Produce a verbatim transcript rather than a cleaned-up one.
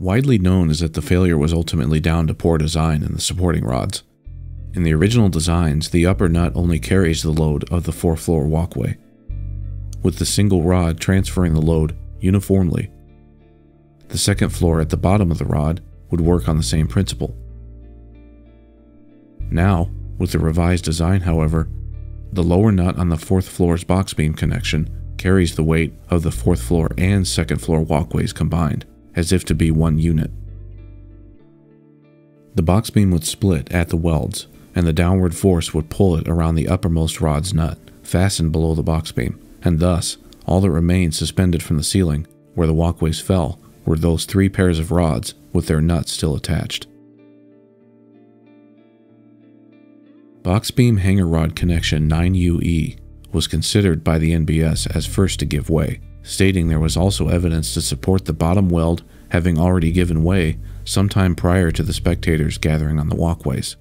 Widely known is that the failure was ultimately down to poor design in the supporting rods. In the original designs, the upper nut only carries the load of the four-floor walkway, with the single rod transferring the load uniformly. The second floor at the bottom of the rod would work on the same principle. Now, with the revised design, however, the lower nut on the fourth floor's box beam connection carries the weight of the fourth floor and second floor walkways combined, as if to be one unit. The box beam would split at the welds, and the downward force would pull it around the uppermost rod's nut, fastened below the box beam, and thus, all that remained suspended from the ceiling, where the walkways fell, were those three pairs of rods with their nuts still attached. Box beam hanger rod connection nine U E was considered by the N B S as first to give way, stating there was also evidence to support the bottom weld having already given way sometime prior to the spectators gathering on the walkways.